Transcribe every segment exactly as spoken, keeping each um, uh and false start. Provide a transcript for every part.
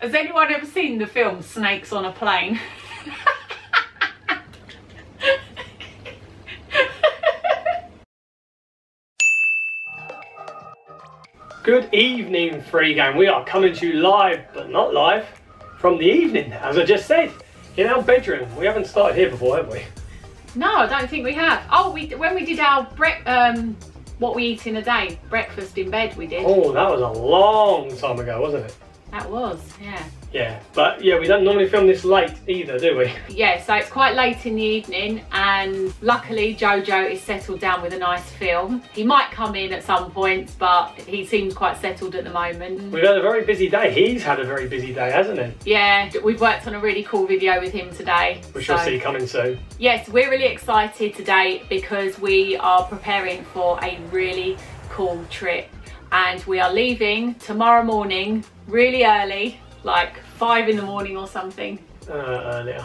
Has anyone ever seen the film Snakes on a Plane? Good evening, FreeGang. We are coming to you live, but not live, from the evening, as I just said, in our bedroom. We haven't started here before, have we? No, I don't think we have. Oh, we when we did our bre- um, what we eat in a day, breakfast in bed, we did. Oh, that was a long time ago, wasn't it? That was, yeah. Yeah, but yeah, we don't normally film this late either, do we? Yeah, so it's quite late in the evening, and luckily Jojo is settled down with a nice film. He might come in at some points, but he seems quite settled at the moment. We've had a very busy day. He's had a very busy day, hasn't he? Yeah, we've worked on a really cool video with him today. We shall so. see coming soon. Yes, we're really excited today because we are preparing for a really cool trip. And we are leaving tomorrow morning really early, like five in the morning or something. Uh, earlier.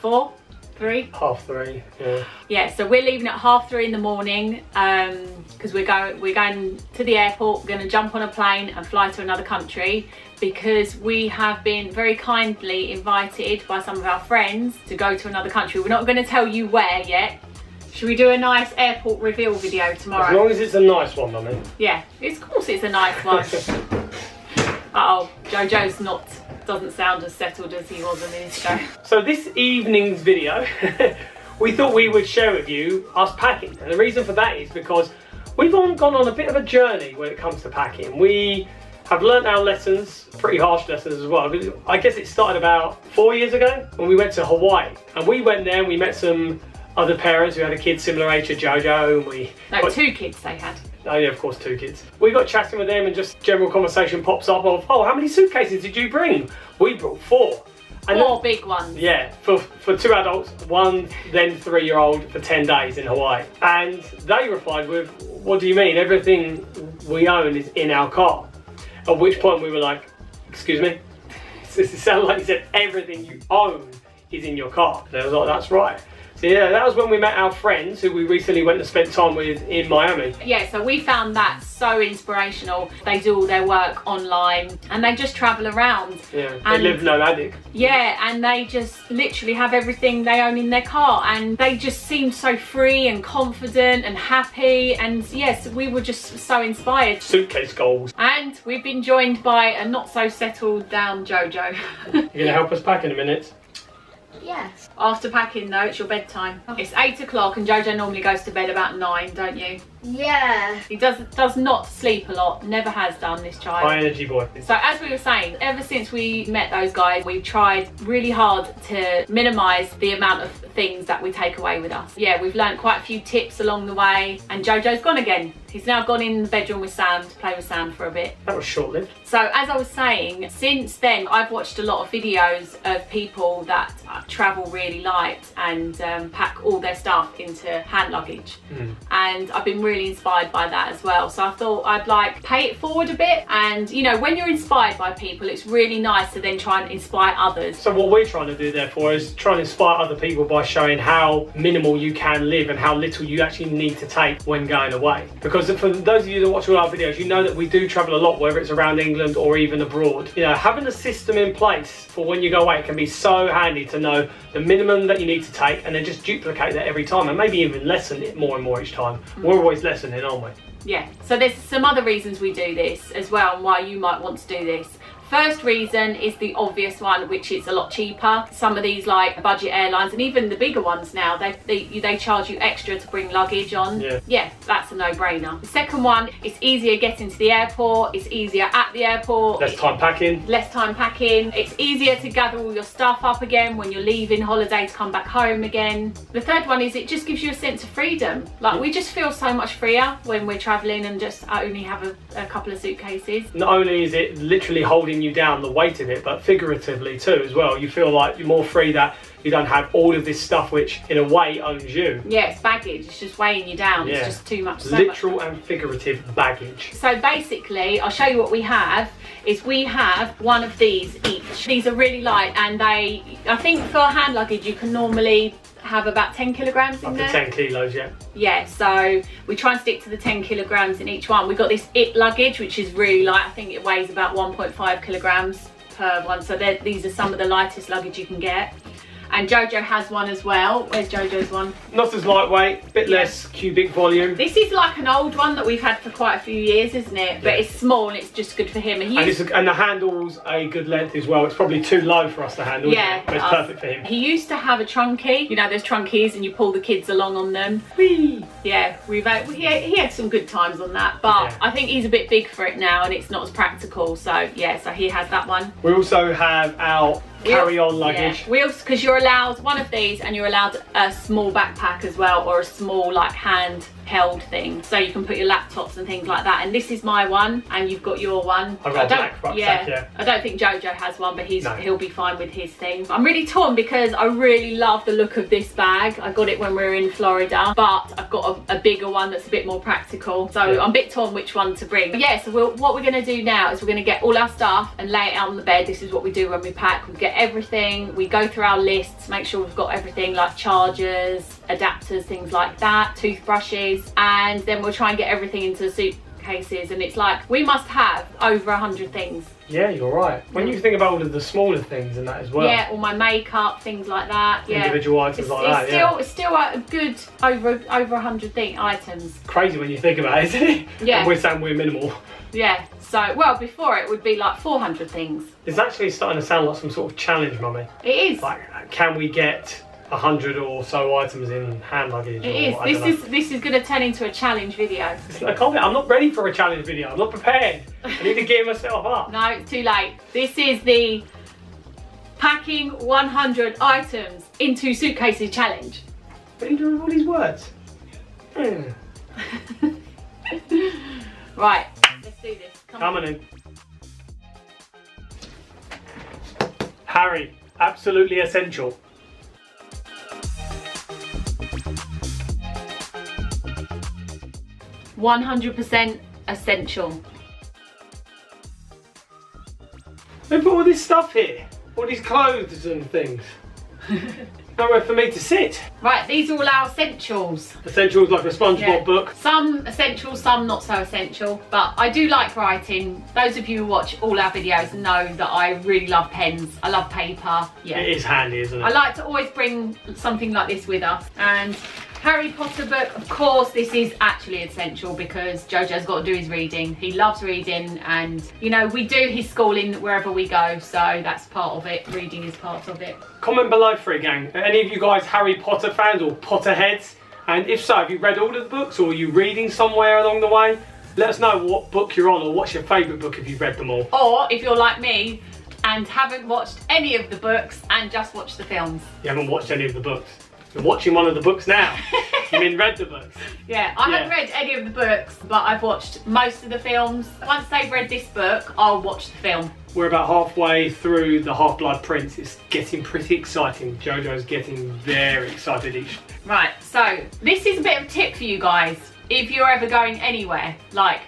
Four? Three? Half three, yeah. Yeah, so we're leaving at half three in the morning because um, we're, go we're going to the airport, we're going to jump on a plane and fly to another country because we have been very kindly invited by some of our friends to go to another country. We're not going to tell you where yet. Should we do a nice airport reveal video tomorrow? As long as it's a nice one, Mummy. Yeah, of course it's a nice one. Uh oh, Jojo's not, doesn't sound as settled as he was a minute ago. So this evening's video, we thought we would share with you us packing. And the reason for that is because we've all gone on a bit of a journey when it comes to packing. We have learned our lessons, pretty harsh lessons as well. I guess it started about four years ago when we went to Hawaii. And we went there and we met some other parents who had a kid similar age to Jojo, and we... No, got, two kids they had. Oh yeah, of course, two kids. We got chatting with them and just general conversation pops up of, oh, how many suitcases did you bring? We brought four. And four then, big ones. Yeah, for, for two adults, one then three-year-old for ten days in Hawaii. And they replied with, what do you mean? Everything we own is in our car. At which point we were like, excuse me? It sounded like you said everything you own is in your car. And I was like, that's right. So yeah, that was when we met our friends who we recently went and spent time with in Miami. Yeah, so we found that so inspirational. They do all their work online and they just travel around. Yeah, and they live nomadic. Yeah, and they just literally have everything they own in their car, and they just seem so free and confident and happy, and yes, we were just so inspired. Suitcase goals. And we've been joined by a not so settled down Jojo. You're going to help us pack in a minute? Yes. After packing though, it's your bedtime. Oh. It's eight o'clock, and Jojo normally goes to bed about nine, don't you? Yeah. He does does not sleep a lot. Never has done, this child. High energy boy. So as we were saying, ever since we met those guys, we've tried really hard to minimise the amount of things that we take away with us. Yeah, we've learnt quite a few tips along the way, and Jojo's gone again. He's now gone in the bedroom with Sam to play with Sam for a bit. That was short-lived. So as I was saying, since then I've watched a lot of videos of people that travel really light and um, pack all their stuff into hand luggage. Mm. And I've been really inspired by that as well, so I thought I'd like pay it forward a bit. And you know, when you're inspired by people, it's really nice to then try and inspire others. So what we're trying to do therefore is try and inspire other people by showing how minimal you can live and how little you actually need to take when going away. Because for those of you that watch all our videos, you know that we do travel a lot, whether it's around England or even abroad. You know, having a system in place for when you go away can be so handy to know the minimum that you need to take, and then just duplicate that every time, and maybe even lessen it more and more each time. Mm. We're always lessening, aren't we? Yeah, so there's some other reasons we do this as well, and why you might want to do this. First reason is the obvious one, which is a lot cheaper. Some of these like budget airlines and even the bigger ones now, they they, they charge you extra to bring luggage on. Yeah. Yeah, that's a no-brainer. The second one, it's easier getting to the airport, it's easier at the airport. Less time packing. Less time packing. It's easier to gather all your stuff up again when you're leaving holiday to come back home again. The third one is it just gives you a sense of freedom. Like yeah. we just feel so much freer when we're traveling and just only have a, a couple of suitcases. Not only is it literally holding you down the weight of it, but figuratively too as well. You feel like you're more free, that you don't have all of this stuff which in a way owns you. Yeah, it's baggage, it's just weighing you down. Yeah. It's just too much, so literal much. and figurative baggage. So basically I'll show you what we have is we have one of these each. These are really light, and they, I think for hand luggage you can normally have about ten kilograms in there. Up to ten kilos, yeah. Yeah, so we try and stick to the ten kilograms in each one. We've got this it luggage, which is really light. I think it weighs about one point five kilograms. per one. So these are some of the lightest luggage you can get. And Jojo has one as well. Where's Jojo's one? Not as lightweight, bit yeah. less cubic volume. This is like an old one that we've had for quite a few years, isn't it? Yeah. But it's small and it's just good for him. And, he and, used... it's a, and the handle's a good length as well. It's probably too low for us to handle. Yeah. It? But it's perfect for him. He used to have a trunkie. You know those trunkies and you pull the kids along on them. Whee! Yeah, we've had, he, had, he had some good times on that. But yeah. I think he's a bit big for it now and it's not as practical. So yeah, so he has that one. We also have our... carry-on luggage. Yeah. Wheels, because you're allowed one of these and you're allowed a small backpack as well, or a small like hand-held thing. So you can put your laptops and things like that. And this is my one and you've got your one. I've got a black rucksack, yeah, yeah. I don't think Jojo has one, but he's no. he'll be fine with his thing. I'm really torn because I really love the look of this bag. I got it when we were in Florida, but I've got a, a bigger one that's a bit more practical. So yeah. I'm a bit torn which one to bring. But yeah, so we'll, what we're gonna do now is we're gonna get all our stuff and lay it out on the bed. This is what we do when we pack. We get everything, we go through our lists, make sure we've got everything like chargers, adapters, things like that, toothbrushes, and then we'll try and get everything into the suitcases. And it's like, we must have over a hundred things. Yeah, you're right. When you think about all of the smaller things and that as well. Yeah, all my makeup, things like that. Yeah. Individual items it's, like it's that, still, yeah. It's still a good over over a hundred thing items. Crazy when you think about it, isn't it? Yeah. And we're saying we're minimal. Yeah, so, well, before it would be like four hundred things. It's actually starting to sound like some sort of challenge, Mummy. It is. Like, can we get a hundred or so items in hand luggage? It is. Or, I this don't know. is this is going to turn into a challenge video. I can't. I'm not ready for a challenge video. I'm not prepared. I need to gear myself up. No, it's too late. This is the packing one hundred items into suitcases challenge. What are you doing with all these words? Mm. Right. Let's do this. Come Coming on. in. Harry, absolutely essential. one hundred percent essential. They put all this stuff here, all these clothes and things. Nowhere for me to sit. Right, these are all our essentials. Essentials like a SpongeBob yeah. book. Some essential, some not so essential, but I do like writing. Those of you who watch all our videos know that I really love pens. I love paper. Yeah. It is handy, isn't it? I like to always bring something like this with us. And Harry Potter book, of course, this is actually essential because Jojo's got to do his reading. He loves reading and, you know, we do his schooling wherever we go, so that's part of it. Reading is part of it. Comment below, FreeGang. Are any of you guys Harry Potter fans or Potterheads? And if so, have you read all of the books or are you reading somewhere along the way? Let us know what book you're on or what's your favourite book if you've read them all. Or if you're like me and haven't watched any of the books and just watched the films. You haven't watched any of the books. You're watching one of the books now. You mean read the books? Yeah, I yeah. haven't read any of the books, but I've watched most of the films. Once they've read this book, I'll watch the film. We're about halfway through the Half-Blood Prince. It's getting pretty exciting. Jojo's getting very excited each. Right, so this is a bit of a tip for you guys. If you're ever going anywhere, like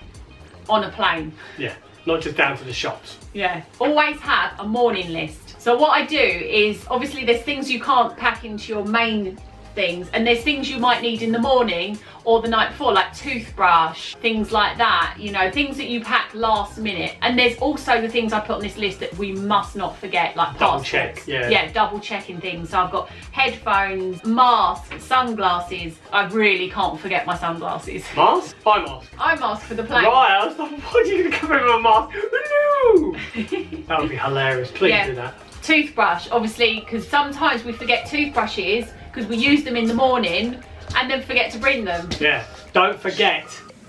on a plane. Yeah, not just down to the shops. Yeah, always have a morning list. So what I do is, obviously there's things you can't pack into your main things and there's things you might need in the morning or the night before, like toothbrush, things like that, you know, things that you pack last minute. And there's also the things I put on this list that we must not forget, like double check, yeah. yeah, double checking things. So I've got headphones, masks, sunglasses. I really can't forget my sunglasses. Mask? Eye mask. Eye mask for the plane. Right, I was like, what are you going to cover with a mask? No! That would be hilarious, please yeah. do that. Toothbrush, obviously, because sometimes we forget toothbrushes because we use them in the morning and then forget to bring them. Yeah, don't forget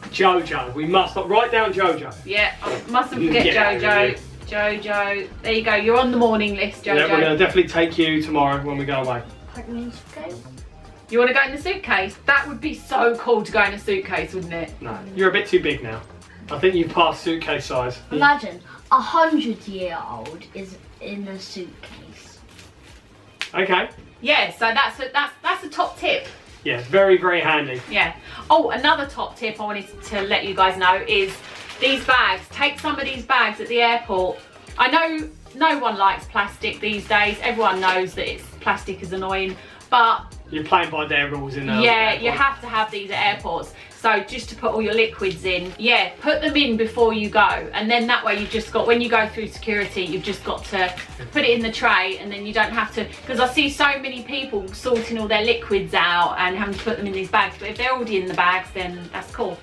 Jojo. We must not write down Jojo. Yeah, I mustn't forget yeah, Jojo. Really. Jojo, there you go. You're on the morning list, Jojo. Yeah, we're going to definitely take you tomorrow when we go away. You want to go in the suitcase? That would be so cool to go in a suitcase, wouldn't it? No, you're a bit too big now. I think you passed suitcase size. Imagine, a hundred year old is in a suitcase. Okay. Yeah, so that's a, that's that's a top tip. Yeah, very, very handy. Yeah. Oh, another top tip I wanted to let you guys know is these bags. Take some of these bags at the airport. I know no one likes plastic these days. Everyone knows that it's plastic is annoying, but... You're playing by their rules in the Yeah, airport. You have to have these at airports. So just to put all your liquids in, yeah, put them in before you go, and then that way you've just got, when you go through security, you've just got to put it in the tray, and then you don't have to, because I see so many people sorting all their liquids out and having to put them in these bags, but if they're already in the bags, then that's cool.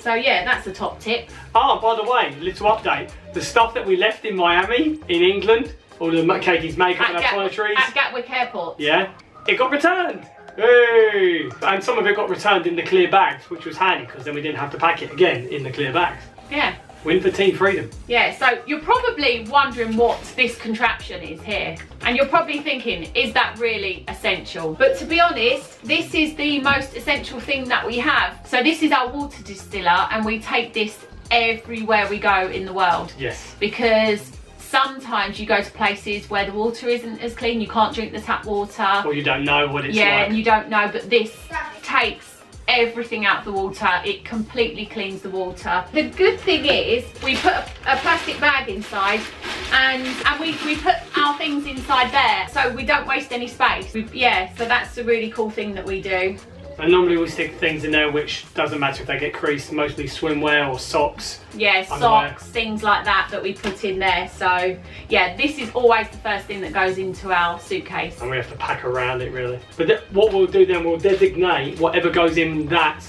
So yeah, that's a top tip. Oh, by the way, little update. The stuff that we left in Miami, in England, all the Katie's makeup and toiletries. At Gatwick Airport. Yeah. It got returned. Hey! And some of it got returned in the clear bags, which was handy, because then we didn't have to pack it again in the clear bags. Yeah. Win for Team Freedom. Yeah, so you're probably wondering what this contraption is here. And you're probably thinking, is that really essential? But to be honest, this is the most essential thing that we have. So this is our water distiller, and we take this everywhere we go in the world. Yes. Because sometimes you go to places where the water isn't as clean, you can't drink the tap water. Or you don't know what it's yeah, like. Yeah, and you don't know, but this takes everything out of the water. It completely cleans the water. The good thing is we put a, a plastic bag inside, and and we, we put our things inside there, so we don't waste any space. We, yeah, so that's the really cool thing that we do. And normally we stick things in there, which doesn't matter if they get creased, mostly swimwear or socks. Yeah, underwear. Socks, things like that that we put in there. So yeah, this is always the first thing that goes into our suitcase. And we have to pack around it really. But th what we'll do then, we'll designate whatever goes in that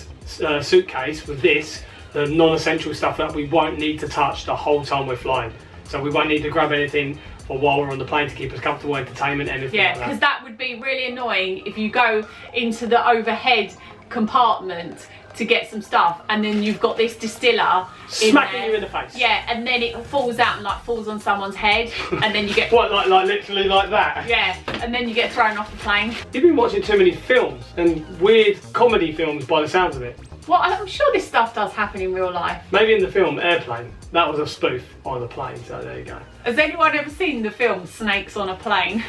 uh, suitcase with this, the non-essential stuff that we won't need to touch the whole time we're flying. So we won't need to grab anything or while we're on the plane to keep us comfortable, entertainment, anything yeah, like that. Yeah, because that would be really annoying if you go into the overhead compartment to get some stuff, and then you've got this distiller smacking you in the face. Yeah, and then it falls out and like falls on someone's head, and then you get what, like, like literally like that. Yeah, and then you get thrown off the plane. You've been watching too many films and weird comedy films, by the sounds of it. Well, I'm sure this stuff does happen in real life. Maybe in the film Airplane. That was a spoof on a plane, so there you go. Has anyone ever seen the film Snakes on a Plane?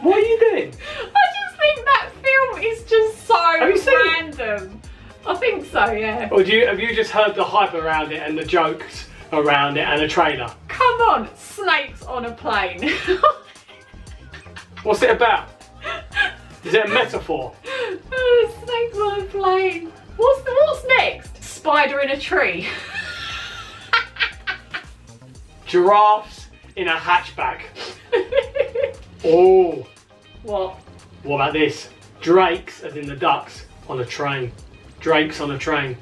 What are you doing? I just think that film is just so random. I think so, yeah. Or do you, have you just heard the hype around it and the jokes around it and a trailer? Come on, Snakes on a Plane. What's it about? Is it a metaphor? Oh, snakes on a plane. What's, the, what's next? Spider in a tree. Giraffes in a hatchback. Oh. What? What about this? Drakes, as in the ducks, on a train. Drakes on a train.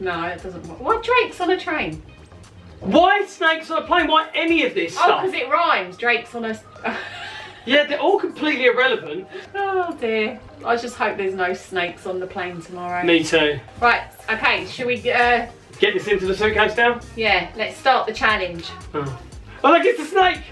No, it doesn't work. Why drakes on a train? Why snakes on a plane? Why any of this oh, stuff? Oh, because it rhymes. Drakes on a... Yeah, they're all completely irrelevant. Oh dear. I just hope there's no snakes on the plane tomorrow. Me too. Right, okay, should we uh... get this into the suitcase now? Yeah, let's start the challenge. Oh, oh look, it's a snake!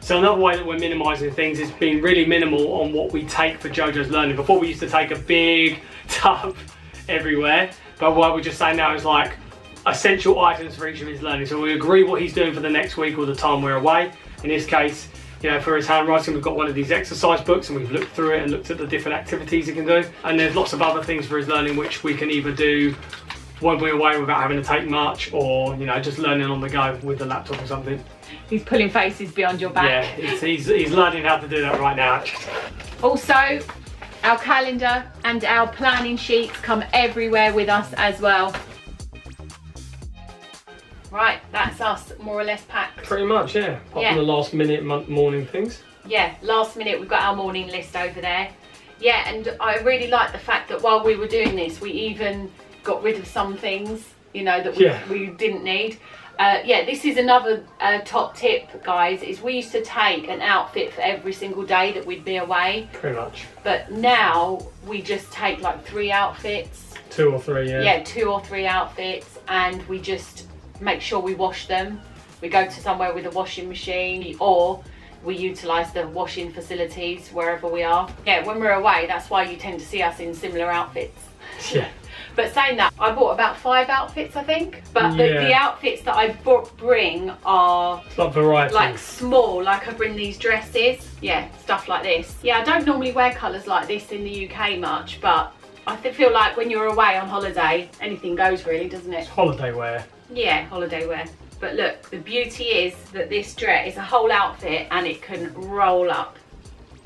So another way that we're minimising things is being really minimal on what we take for Jojo's learning. Before we used to take a big tub everywhere, but what we're just saying now is like, essential items for each of his learning. So we agree what he's doing for the next week or the time we're away. In this case, you know, for his handwriting, we've got one of these exercise books and we've looked through it and looked at the different activities he can do. And there's lots of other things for his learning which we can either do when we're away without having to take much, or, you know, just learning on the go with the laptop or something. He's pulling faces behind your back. Yeah, he's, he's, he's learning how to do that right now. Also, our calendar and our planning sheets come everywhere with us as well. Right, that's us more or less packed. Pretty much, yeah. Apart yeah. from the last minute month morning things. Yeah, last minute we've got our morning list over there. Yeah, and I really like the fact that while we were doing this, we even got rid of some things, you know, that we, yeah. we didn't need. Uh, yeah, this is another uh, top tip, guys, is we used to take an outfit for every single day that we'd be away. Pretty much. But now we just take like three outfits. Two or three, yeah. Yeah, two or three outfits, and we just... make sure we wash them. We go to somewhere with a washing machine, or we utilise the washing facilities wherever we are. Yeah, when we're away, that's why you tend to see us in similar outfits. Yeah. But saying that, I bought about five outfits, I think. But the, yeah. the outfits that I bring are like, variety. like small, like I bring these dresses. Yeah, stuff like this. Yeah, I don't normally wear colours like this in the U K much, but I feel like when you're away on holiday, anything goes really, doesn't it? It's holiday wear. Yeah, holiday wear. But look, the beauty is that this dress is a whole outfit and it can roll up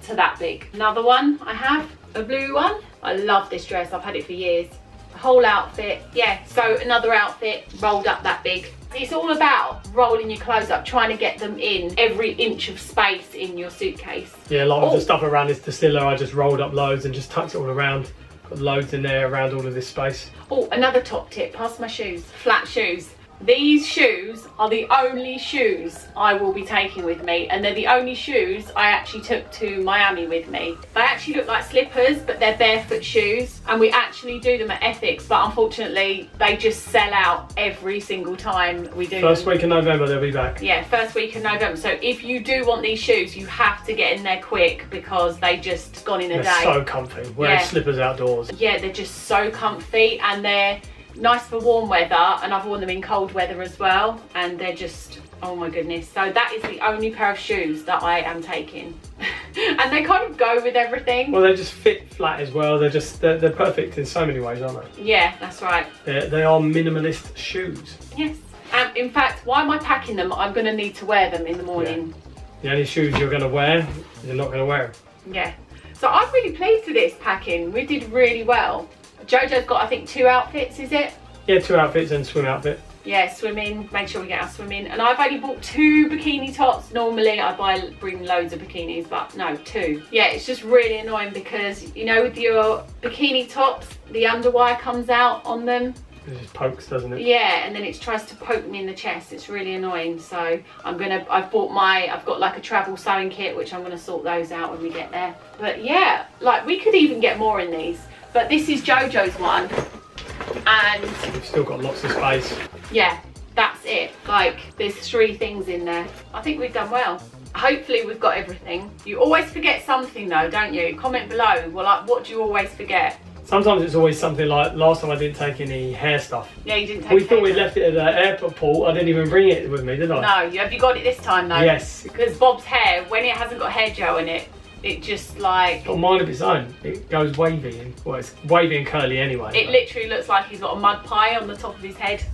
to that big. Another one I have, a blue one. I love this dress, I've had it for years. The whole outfit, yeah, so another outfit rolled up that big. It's all about rolling your clothes up, trying to get them in every inch of space in your suitcase. Yeah, a lot of the stuff around this distiller, I just rolled up loads and just tucked it all around. Got loads in there around all of this space. Oh, another top tip, pass my shoes, flat shoes. These shoes are the only shoes I will be taking with me, and they're the only shoes I actually took to Miami with me. They actually look like slippers, but they're barefoot shoes, and we actually do them at Ethics, but unfortunately they just sell out every single time we do First them. week in November they'll be back. Yeah, first week in November. So if you do want these shoes, you have to get in there quick because they just gone in a they're day. They're so comfy, wearing yeah. slippers outdoors. Yeah, they're just so comfy, and they're nice for warm weather, and I've worn them in cold weather as well, and they're just, oh my goodness. So that is the only pair of shoes that I am taking. And they kind of go with everything. Well, they just fit flat as well. They're just, they're, they're perfect in so many ways, aren't they? Yeah, that's right. They're, they are minimalist shoes. Yes. And um, in fact, why am I packing them? I'm going to need to wear them in the morning. Yeah. The only shoes you're going to wear, you're not going to wear them. Yeah. So I'm really pleased with this packing. We did really well. Jojo's got, I think, two outfits, is it? Yeah, two outfits and swim outfit. Yeah, swimming, make sure we get our swimming. And I've only bought two bikini tops. Normally I buy, bring loads of bikinis, but no, two. Yeah, it's just really annoying because, you know, with your bikini tops, the underwire comes out on them. It just pokes, doesn't it? Yeah, and then it tries to poke me in the chest. It's really annoying. So I'm gonna, I've bought my, I've got like a travel sewing kit, which I'm gonna sort those out when we get there. But yeah, like we could even get more in these. But this is Jojo's one, and we've still got lots of space. Yeah, that's it. Like, there's three things in there. I think we've done well. Hopefully we've got everything. You always forget something though, don't you? Comment below, well, like, what do you always forget? Sometimes it's always something like, last time I didn't take any hair stuff. Yeah, you didn't take it. We thought we left it at the airport pool. I didn't even bring it with me, did I? No, have you got it this time though? Yes. Because Bob's hair, when it hasn't got hair gel in it, it just like... It's got a mind of its own. It goes wavy and, well, it's wavy and curly anyway. It but. literally looks like he's got a mud pie on the top of his head.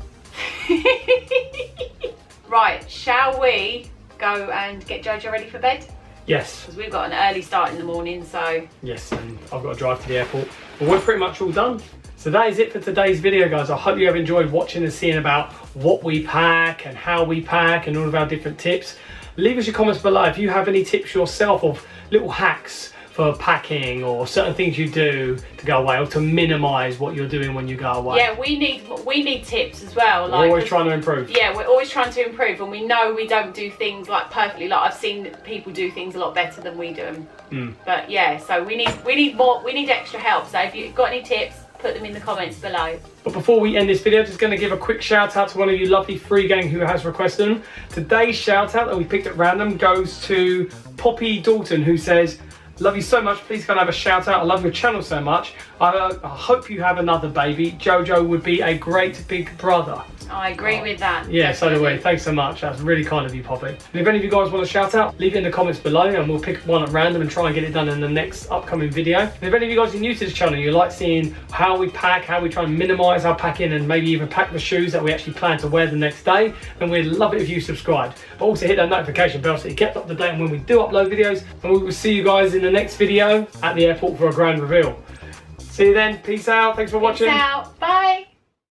Right, shall we go and get Jojo ready for bed? Yes. Because we've got an early start in the morning, so... Yes, and I've got to drive to the airport. But we're pretty much all done. So that is it for today's video, guys. I hope you have enjoyed watching and seeing about what we pack and how we pack and all of our different tips. Leave us your comments below if you have any tips yourself of little hacks for packing or certain things you do to go away or to minimise what you're doing when you go away. Yeah, we need we need tips as well. We're like, always trying to improve. Yeah, we're always trying to improve, and we know we don't do things like perfectly. Like, I've seen people do things a lot better than we do them. Mm. But yeah, so we need we need more we need extra help. So if you've got any tips, put them in the comments below. But before we end this video, just going to give a quick shout out to one of you lovely FreeGang who has requested them. Today's shout out that we picked at random goes to Poppy Dalton, who says, love you so much, please go and have a shout out, I love your channel so much. I, uh, I hope you have another baby. Jojo would be a great big brother. I agree oh. with that. Yeah, so do we. Thanks so much. That's really kind of you, Poppy. And if any of you guys want a shout out, leave it in the comments below and we'll pick one at random and try and get it done in the next upcoming video. And if any of you guys are new to this channel, you like seeing how we pack, how we try and minimise our packing and maybe even pack the shoes that we actually plan to wear the next day, then we'd love it if you subscribed. But also hit that notification bell so you get up to date on when we do upload videos, and we will see you guys in the next video at the airport for a grand reveal. See you then. Peace out. Thanks for watching. Peace out. Bye.